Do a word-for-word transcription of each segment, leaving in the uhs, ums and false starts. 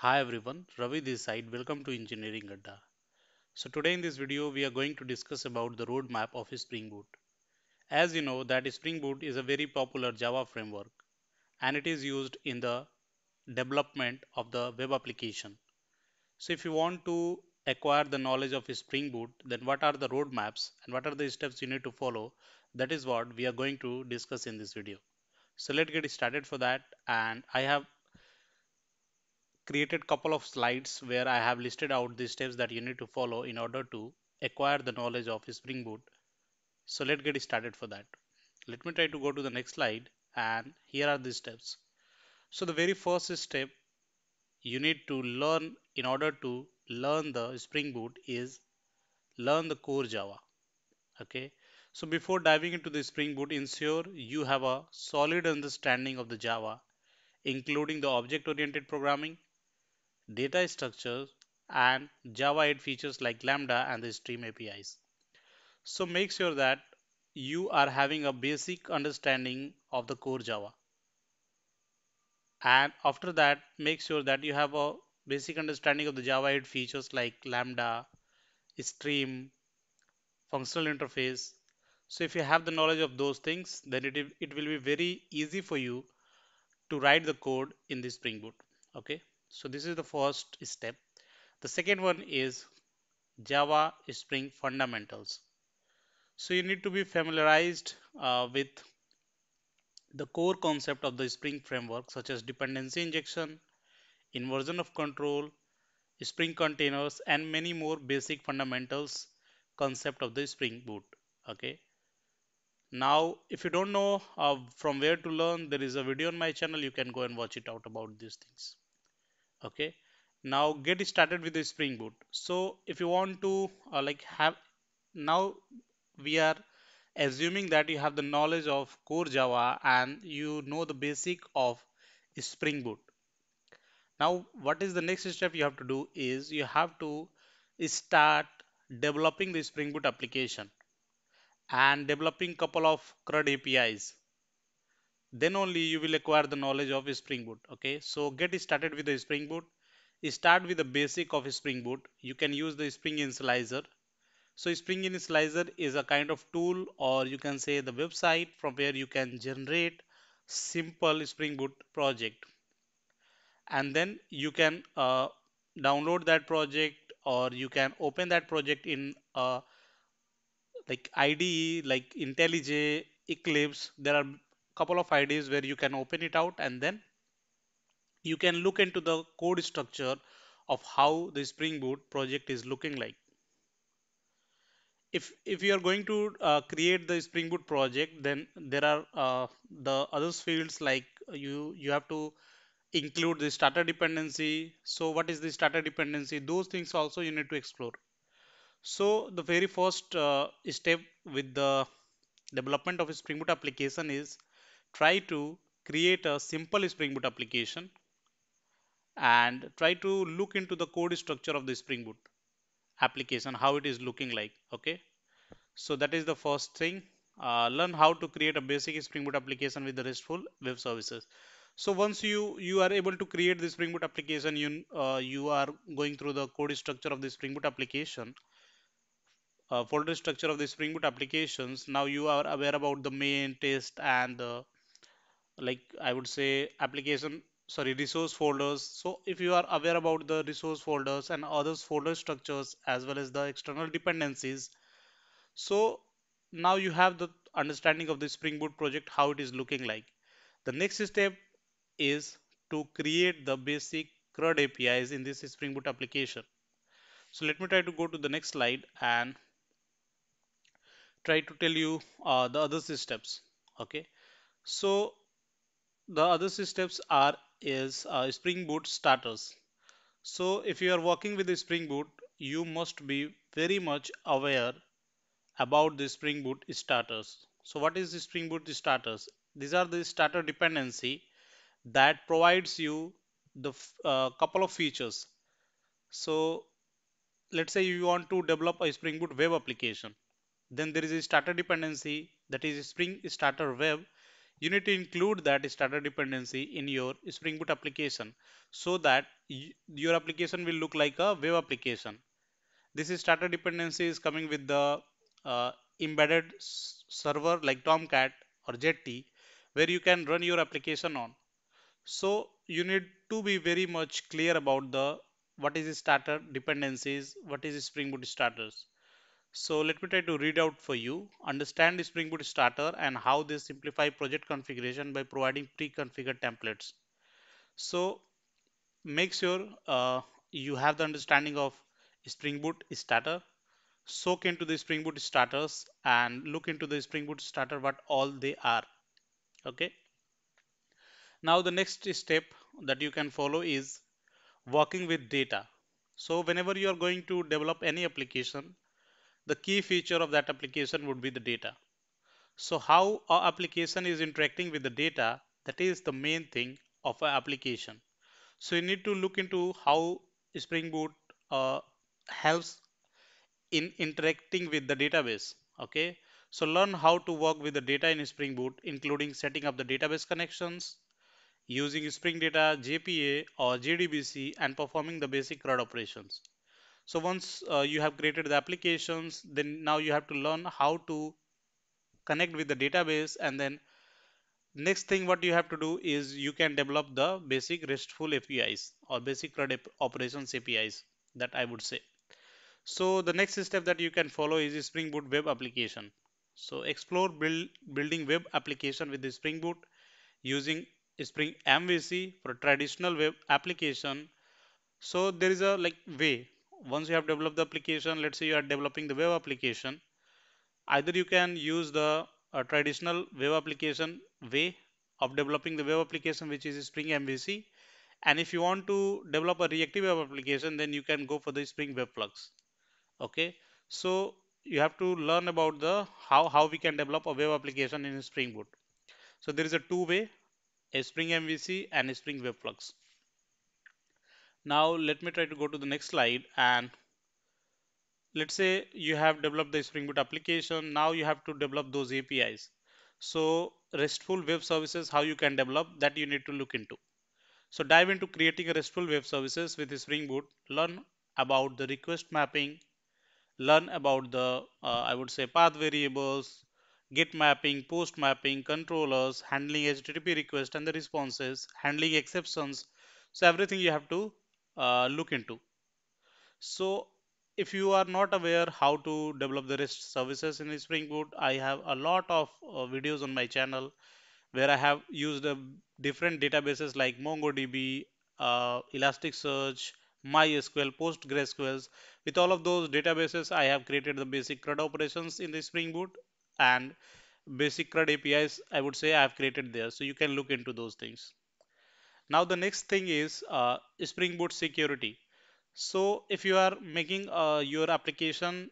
Hi everyone, Ravi this side. Welcome to Engineering Adda. So today in this video we are going to discuss about the roadmap of Spring Boot. As you know that Spring Boot is a very popular Java framework and it is used in the development of the web application. So if you want to acquire the knowledge of Spring Boot, then what are the roadmaps and what are the steps you need to follow, that is what we are going to discuss in this video. So let's get started for that, and I have created couple of slides where I have listed out the steps that you need to follow in order to acquire the knowledge of Spring Boot. So let's get started for that. Let me try to go to the next slide, and here are the steps. So the very first step you need to learn in order to learn the Spring Boot is learn the core Java. Okay. So before diving into the Spring Boot, ensure you have a solid understanding of the Java, including the object-oriented programming, data structures, and Java eight features like Lambda and the Stream A P Is. So make sure that you are having a basic understanding of the core Java. And after that, make sure that you have a basic understanding of the Java eight features like Lambda, Stream, functional interface. So if you have the knowledge of those things, then it, it will be very easy for you to write the code in the Spring Boot. Okay. So this is the first step. The second one is Java Spring fundamentals. So you need to be familiarized uh, with the core concept of the Spring framework, such as dependency injection, inversion of control, Spring containers, and many more basic fundamentals concept of the Spring Boot. Okay. Now, if you don't know uh, from where to learn, there is a video on my channel. You can go and watch it out about these things. Okay. Now get started with the Spring Boot. So if you want to uh, like have, now we are assuming that you have the knowledge of core Java and you know the basic of Spring Boot. Now what is the next step you have to do is you have to start developing the Spring Boot application and developing couple of CRUD A P Is. Then only you will acquire the knowledge of Spring Boot. Okay, so get started with the Spring Boot. Start with the basic of Spring Boot. You can use the Spring Initializr. So Spring Initializr is a kind of tool, or you can say the website from where you can generate simple Spring Boot project. And then you can uh, download that project, or you can open that project in uh, like I D E, like IntelliJ, Eclipse. There are couple of I D Es where you can open it out, and then you can look into the code structure of how the Spring Boot project is looking like. If if you are going to uh, create the Spring Boot project, then there are uh, the other fields like you you have to include the starter dependency. So what is the starter dependency? Those things also you need to explore. So the very first uh, step with the development of a Spring Boot application is try to create a simple Spring Boot application and try to look into the code structure of the Spring Boot application, how it is looking like. Okay, so that is the first thing. Uh, learn how to create a basic Spring Boot application with the RESTful web services. So once you you are able to create the Spring Boot application, you uh, you are going through the code structure of the Spring Boot application. Uh, folder structure of the Spring Boot applications. Now you are aware about the main, test, and the, like I would say application, sorry, resource folders. So if you are aware about the resource folders and others folder structures as well as the external dependencies, so now you have the understanding of the Spring Boot project, how it is looking like. The next step is to create the basic CRUD A P Is in this Spring Boot application. So let me try to go to the next slide and try to tell you uh, the other steps. Okay, so the other steps are is uh, Spring Boot starters. So if you are working with the Spring Boot, you must be very much aware about the Spring Boot starters. So what is the Spring Boot starters? These are the starter dependency that provides you the uh, couple of features. So let's say you want to develop a Spring Boot web application. Then there is a starter dependency, that is Spring Starter Web, you need to include that starter dependency in your Spring Boot application so that your application will look like a web application. This starter dependency is coming with the uh, embedded server like Tomcat or Jetty, where you can run your application on. So you need to be very much clear about the what is starter dependencies, what is Spring Boot starters. So let me try to read out for you. Understand the Spring Boot starter and how they simplify project configuration by providing pre-configured templates. So make sure uh, you have the understanding of Spring Boot starter. Soak into the Spring Boot starters and look into the Spring Boot starter, what all they are. Okay. Now the next step that you can follow is working with data. So whenever you are going to develop any application, the key feature of that application would be the data. So how our application is interacting with the data, that is the main thing of our application. So you need to look into how Spring Boot uh, helps in interacting with the database. Okay, so learn how to work with the data in Spring Boot, including setting up the database connections, using Spring Data J P A or J D B C, and performing the basic C R U D operations. So once uh, you have created the applications, then now you have to learn how to connect with the database, and then next thing what you have to do is you can develop the basic RESTful A P Is or basic C R U D operations A P Is, that I would say. So the next step that you can follow is Spring Boot web application. So explore build, building web application with the Spring Boot using Spring M V C for traditional web application. So there is a like way, once you have developed the application, let's say you are developing the web application, either you can use the uh, traditional web application way of developing the web application, which is Spring M V C, and if you want to develop a reactive web application, then you can go for the Spring Web Flux. Okay, so you have to learn about the how how we can develop a web application in Spring Boot. So there is a two way, a Spring M V C and a Spring Web Flux. Now let me try to go to the next slide, and let's say you have developed the Spring Boot application. Now you have to develop those A P Is. So RESTful web services, how you can develop that, you need to look into. So dive into creating a RESTful web services with Spring Boot. Learn about the request mapping, learn about the uh, I would say path variables, get mapping, post mapping, controllers, handling H T T P requests and the responses, handling exceptions. So everything you have to uh, look into. So if you are not aware how to develop the REST services in Spring Boot, I have a lot of uh, videos on my channel where I have used uh, different databases like MongoDB, uh, Elasticsearch, MySQL, PostgreSQL. With all of those databases, I have created the basic C R U D operations in the Spring Boot, and basic C R U D A P Is, I would say I have created there. So you can look into those things. Now the next thing is uh, Spring Boot security. So if you are making uh, your application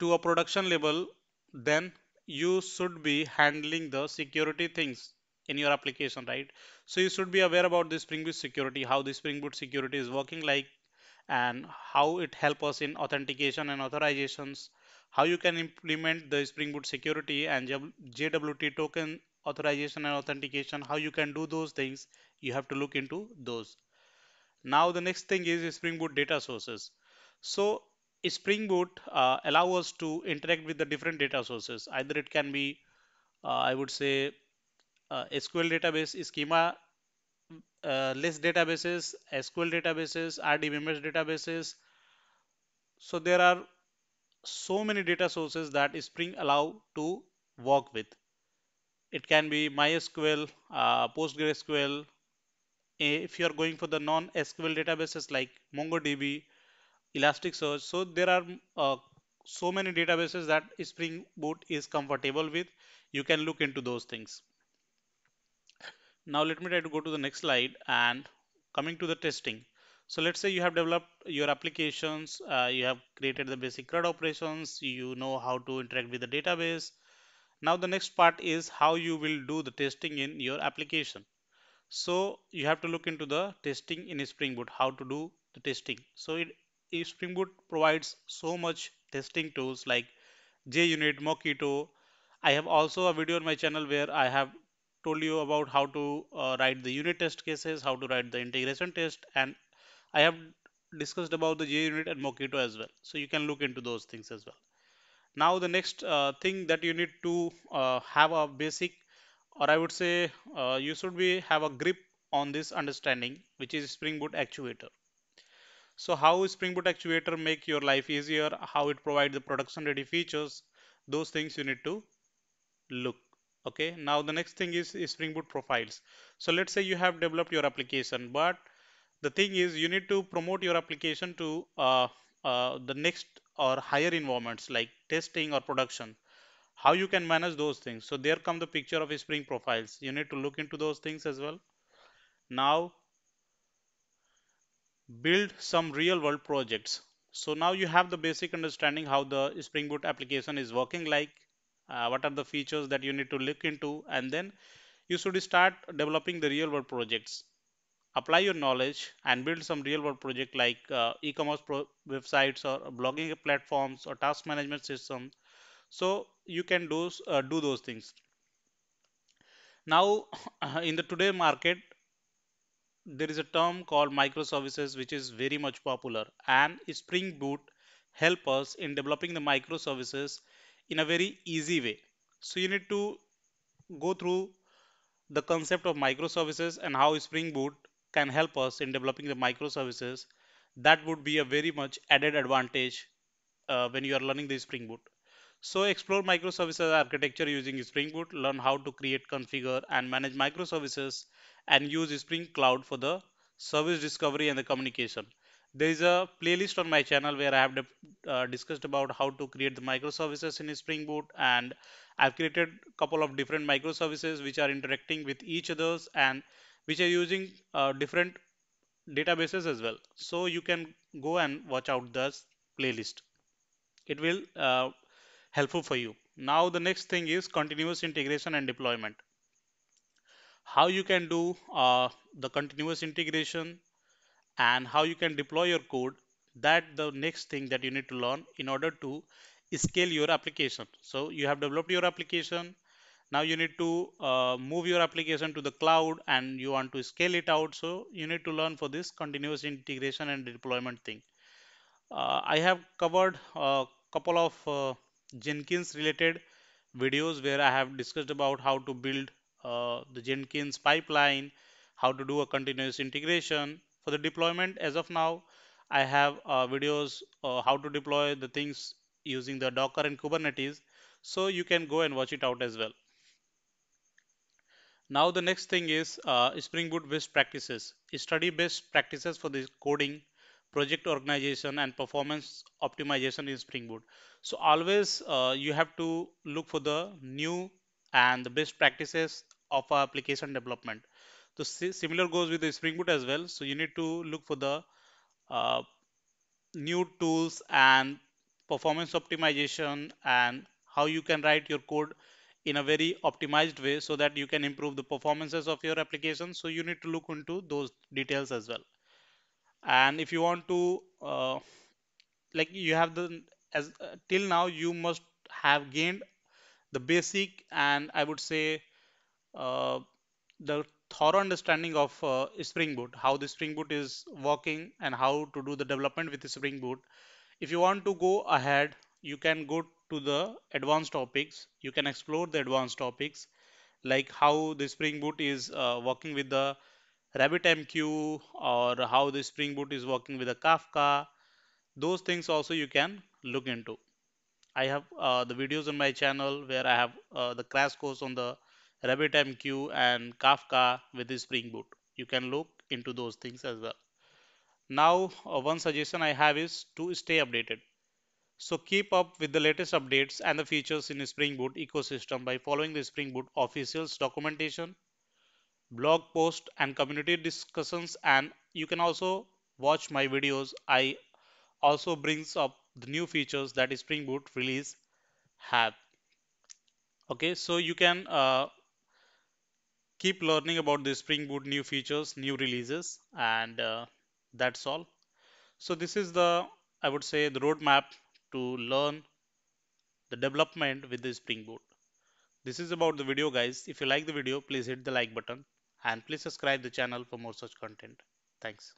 to a production level, then you should be handling the security things in your application, right? So you should be aware about the Spring Boot security, how the Spring Boot security is working like, and how it helps us in authentication and authorizations, how you can implement the Spring Boot security and J W T token authorization and authentication, how you can do those things. You have to look into those. Now the next thing is Spring Boot data sources. So Spring Boot uh, allows us to interact with the different data sources. Either it can be, uh, I would say, uh, S Q L database, schema, uh, list databases, S Q L databases, R D B M S databases. So there are so many data sources that Spring allow to work with. It can be MySQL, uh, PostgreSQL. If you are going for the non-S Q L databases like MongoDB, Elasticsearch. So there are uh, so many databases that Spring Boot is comfortable with. You can look into those things. Now let me try to go to the next slide and coming to the testing. So let's say you have developed your applications, uh, you have created the basic C R U D operations, you know how to interact with the database. Now the next part is how you will do the testing in your application. So you have to look into the testing in Spring Boot, how to do the testing. So it, Spring Boot provides so much testing tools like JUnit, Mockito, I have also a video on my channel where I have told you about how to uh, write the unit test cases, how to write the integration test, and I have discussed about the JUnit and Mockito as well. So you can look into those things as well. Now the next uh, thing that you need to uh, have a basic, or I would say uh, you should be have a grip on this understanding, which is Spring Boot Actuator. So how Spring Boot Actuator make your life easier, how it provides the production ready features, those things you need to look. Okay, now the next thing is, is Spring Boot Profiles. So let's say you have developed your application, but the thing is you need to promote your application to uh, uh, the next or higher environments like testing or production. How you can manage those things? So there come the picture of Spring Profiles. You need to look into those things as well. Now build some real world projects. So now you have the basic understanding how the Spring Boot application is working like, uh, what are the features that you need to look into, and then you should start developing the real world projects. Apply your knowledge and build some real world project like uh, e-commerce websites or blogging platforms or task management system. So you can do, uh, do those things. Now in the today market, there is a term called microservices, which is very much popular, and Spring Boot help us in developing the microservices in a very easy way. So you need to go through the concept of microservices and how Spring Boot can help us in developing the microservices. That would be a very much added advantage uh, when you are learning the Spring Boot. So explore microservices architecture using Spring Boot, learn how to create, configure and manage microservices, and use Spring Cloud for the service discovery and the communication. There is a playlist on my channel where I have uh, discussed about how to create the microservices in Spring Boot, and I've created a couple of different microservices which are interacting with each others and which are using uh, different databases as well. So you can go and watch out this playlist. It will uh, helpful for you. Now the next thing is continuous integration and deployment. How you can do uh, the continuous integration and how you can deploy your code, that the next thing that you need to learn in order to scale your application. So you have developed your application. Now you need to uh, move your application to the cloud and you want to scale it out. So you need to learn for this continuous integration and deployment thing. Uh, I have covered a couple of uh, Jenkins related videos where I have discussed about how to build uh, the Jenkins pipeline, how to do a continuous integration. For the deployment, as of now, I have uh, videos uh, how to deploy the things using the Docker and Kubernetes. So you can go and watch it out as well. Now the next thing is uh, Spring Boot best practices. Study best practices for the coding, project organization and performance optimization in Spring Boot. So always uh, you have to look for the new and the best practices of application development. So similar goes with the Spring Boot as well. So you need to look for the uh, new tools and performance optimization and how you can write your code in a very optimized way so that you can improve the performances of your application. So you need to look into those details as well. And if you want to, uh, like you have the, as uh, till now you must have gained the basic and I would say uh, the thorough understanding of uh, Spring Boot, how the Spring Boot is working and how to do the development with the Spring Boot. If you want to go ahead, you can go to the advanced topics. You can explore the advanced topics like how the Spring Boot is uh, working with the RabbitMQ, or how the Spring Boot is working with the Kafka. Those things also you can look into. I have uh, the videos on my channel where I have uh, the crash course on the RabbitMQ and Kafka with the Spring Boot. You can look into those things as well. Now uh, one suggestion I have is to stay updated. So keep up with the latest updates and the features in the Spring Boot ecosystem by following the Spring Boot officials documentation, blog posts and community discussions, and you can also watch my videos. I also brings up the new features that Spring Boot release have. Okay, so you can uh, keep learning about the Spring Boot new features, new releases, and uh, that's all. So this is the, I would say, the roadmap to learn the development with the Spring Boot. This is about the video, guys. If you like the video, please hit the like button and please subscribe the channel for more such content. Thanks.